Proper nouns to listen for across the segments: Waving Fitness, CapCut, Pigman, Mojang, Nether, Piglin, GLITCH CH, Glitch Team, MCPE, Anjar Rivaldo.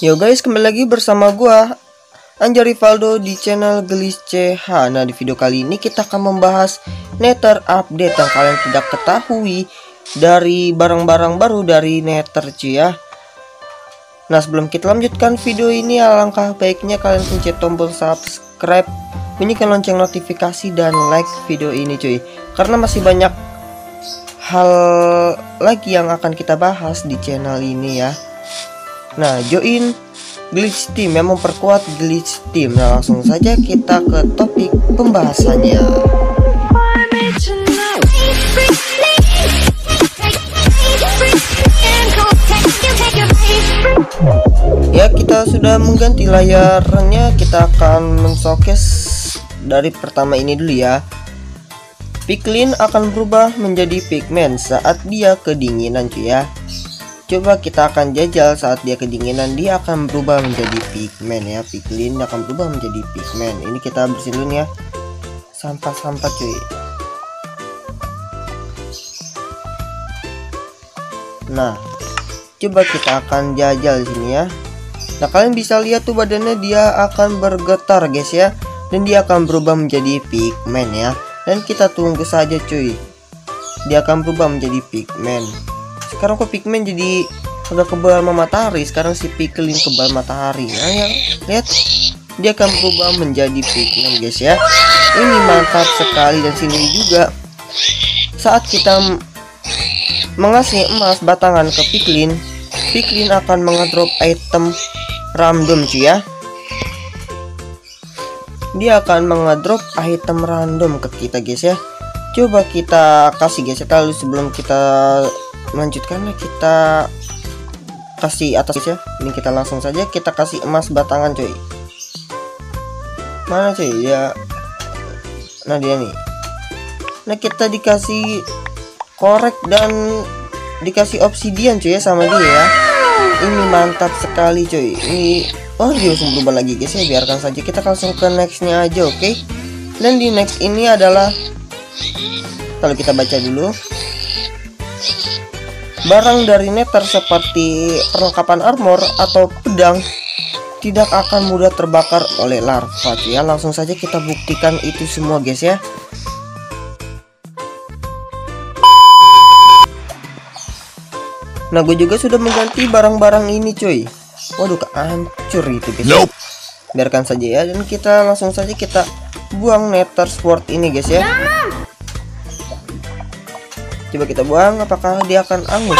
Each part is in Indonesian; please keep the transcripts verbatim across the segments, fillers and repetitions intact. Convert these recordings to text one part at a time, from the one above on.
Yo guys, kembali lagi bersama gua Anjar Rivaldo di channel Glitch C H. Nah, di video kali ini kita akan membahas Nether update yang kalian tidak ketahui dari barang-barang baru dari Nether cuy ya. Nah, sebelum kita lanjutkan video ini, alangkah baiknya kalian pencet tombol subscribe, bunyikan lonceng notifikasi dan like video ini cuy, karena masih banyak hal lagi yang akan kita bahas di channel ini ya. Nah, join Glitch Team yang memperkuat Glitch Team. Nah, langsung saja kita ke topik pembahasannya. Ya, kita sudah mengganti layarnya. Kita akan men-showcase dari pertama ini dulu ya. Piglin akan berubah menjadi Pigman saat dia kedinginan cuy ya. Coba kita akan jajal saat dia kedinginan, dia akan berubah menjadi Pigman ya. Piglin akan berubah menjadi Pigman. Ini kita bersihin dulu ya. Sampah-sampah cuy. Nah, coba kita akan jajal di sini ya. Nah, kalian bisa lihat tuh badannya dia akan bergetar guys ya, dan dia akan berubah menjadi Pigman ya. Dan kita tunggu saja cuy, dia akan berubah menjadi Pigman. Sekarang kok Pigman jadi agak kebal sama matahari, sekarang si Piglin kebal matahari. Nah ya, lihat dia akan berubah menjadi Pigman guys ya. Ini mantap sekali. Dan sini juga saat kita mengasih emas batangan ke Piglin, Piglin akan mengedrop item random cuy ya. Dia akan mengedrop item random ke kita guys ya. Coba kita kasih guys ya. Lalu sebelum kita melanjutkan, kita kasih atas guys ya. Ini kita langsung saja kita kasih emas batangan cuy. Mana cuy ya? Nah, dia nih. Nah, kita dikasih korek dan dikasih obsidian cuy ya sama dia ya. Ini mantap sekali cuy. Ini oh, dia langsung berubah lagi guys ya. Biarkan saja, kita langsung ke nextnya aja. Oke okay? Dan di next ini adalah, kalau kita baca dulu, barang dari Nether seperti perlengkapan armor atau pedang tidak akan mudah terbakar oleh larva ya. Langsung saja kita buktikan itu semua guys ya. Nah, gue juga sudah mengganti barang-barang ini cuy. Waduh, hancur itu guys. Nope. Biarkan saja ya. Dan kita langsung saja kita buang Nether Sword ini guys ya. Coba kita buang, apakah dia akan angus?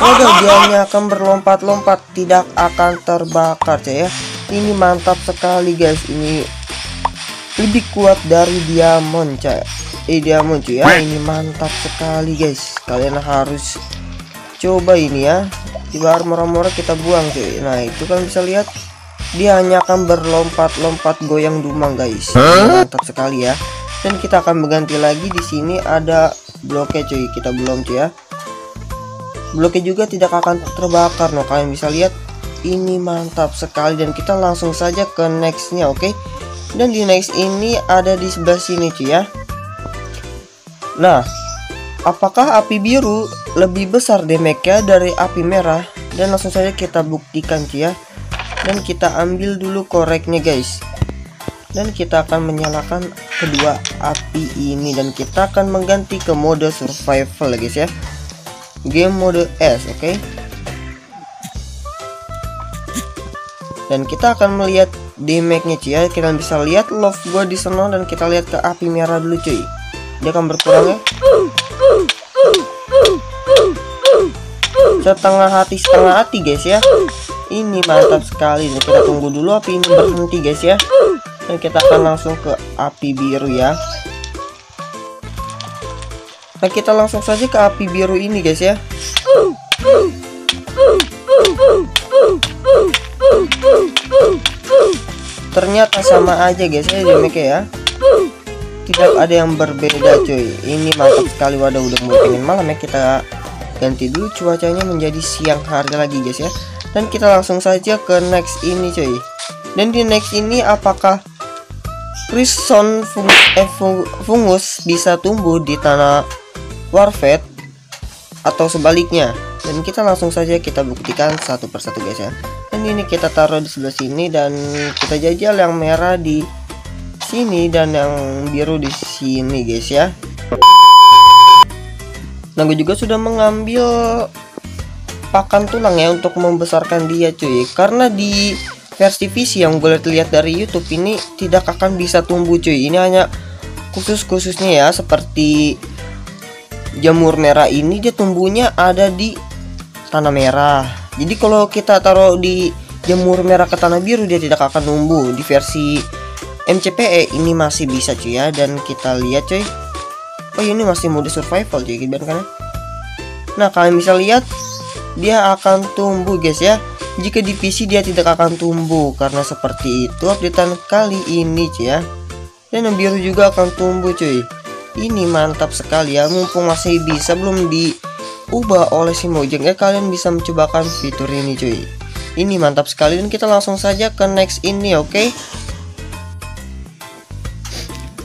Waduh, dianya akan berlompat-lompat, tidak akan terbakar cuy ya. Ini mantap sekali guys. Ini lebih kuat dari diamond cuy. Eh, diamond cuy ya. Ini mantap sekali guys. Kalian harus coba ini ya. Tiba armor-armor kita buang cuy. Nah, itu kan bisa lihat dia hanya akan berlompat-lompat goyang dumang guys. Huh? Mantap sekali ya. Dan kita akan mengganti lagi. Di sini ada bloknya cuy. Kita belum cuy ya. Bloknya juga tidak akan terbakar. Nah, kalian bisa lihat ini mantap sekali. Dan kita langsung saja ke nextnya. Oke okay? Dan di next ini ada di sebelah sini cuy ya. Nah, apakah api biru lebih besar damage-nya dari api merah? Dan langsung saja kita buktikan cuy ya. Dan kita ambil dulu koreknya guys. Dan kita akan menyalakan kedua api ini. Dan kita akan mengganti ke mode survival guys ya. Game mode S, oke okay? Dan kita akan melihat damage-nya cuy ya. Kita bisa lihat love gua di sana. Dan kita lihat ke api merah dulu cuy. Dia akan berkurang ya. Setengah hati setengah hati guys ya. Ini mantap sekali. Dan kita tunggu dulu api ini berhenti guys ya. Dan kita akan langsung ke api biru ya. Nah, kita langsung saja ke api biru ini guys ya. Ternyata sama aja guys ya damage ya. Tidak ada yang berbeda cuy. Ini mantap sekali. Wadah udah mau pengen malam ya. Kita ganti dulu cuacanya menjadi siang hari lagi guys ya. Dan kita langsung saja ke next ini cuy. Dan di next ini apakah Crimson fungus, eh, fungus bisa tumbuh di tanah Warfet atau sebaliknya? Dan Dan kita langsung saja kita buktikan satu persatu guys ya. Dan ini kita taruh di sebelah sini dan kita jajal yang merah di sini dan yang biru di sini guys ya. Nah gue juga sudah mengambil pakan tulang ya untuk membesarkan dia cuy, karena di versi P C yang gue lihat dari YouTube ini tidak akan bisa tumbuh cuy. Ini hanya khusus-khususnya ya, seperti jamur merah ini dia tumbuhnya ada di tanah merah. Jadi kalau kita taruh di jamur merah ke tanah biru dia tidak akan tumbuh. Di versi M C P E ini masih bisa cuy ya. Dan kita lihat cuy, oh ini masih mode survival cuy gitu kan. Nah kalian bisa lihat dia akan tumbuh guys ya. Jika di P C dia tidak akan tumbuh, karena seperti itu updatean kali ini cuy ya. Dan yang biru juga akan tumbuh cuy. Ini mantap sekali ya, mumpung masih bisa belum diubah oleh si Mojang ya, kalian bisa mencobakan fitur ini cuy. Ini mantap sekali dan kita langsung saja ke next ini oke okay?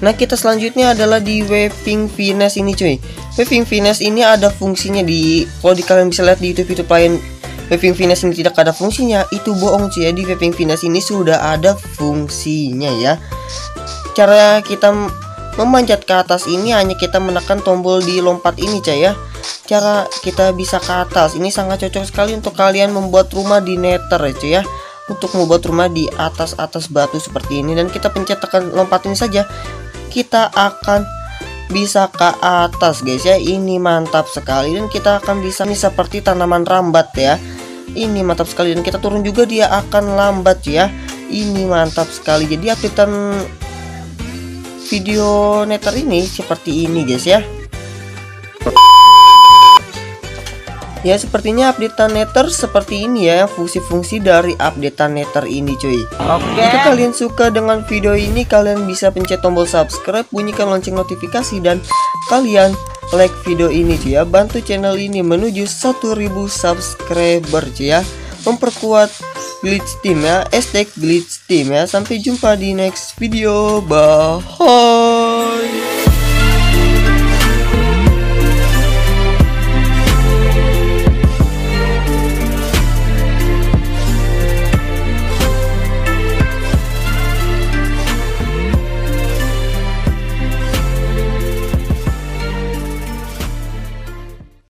Nah kita selanjutnya adalah di Waving Fitness ini cuy. Waving Fitness ini ada fungsinya di, kalau di kalian bisa lihat di YouTube-YouTube lain Waving Fitness ini tidak ada fungsinya, itu bohong cuy ya. Di Waving Fitness ini sudah ada fungsinya ya. Cara kita memanjat ke atas ini hanya kita menekan tombol di lompat ini cuy ya. Cara kita bisa ke atas ini sangat cocok sekali untuk kalian membuat rumah di Nether ya cuy ya. Untuk membuat rumah di atas-atas batu seperti ini, dan kita pencet tekan lompat ini saja kita akan bisa ke atas guys ya. Ini mantap sekali dan kita akan bisa nih seperti tanaman rambat ya. Ini mantap sekali dan kita turun juga dia akan lambat ya. Ini mantap sekali. Jadi updatean video Nether ini seperti ini guys ya. Ya sepertinya updatean Nether seperti ini ya, fungsi-fungsi dari updatean Nether ini cuy. Oke. Jika kalian suka dengan video ini kalian bisa pencet tombol subscribe, bunyikan lonceng notifikasi, dan kalian like video ini cuy ya. Bantu channel ini menuju seribu subscriber cuy ya. Memperkuat Glitch Team ya, hashtag Glitch Team ya. Sampai jumpa di next video. Bye.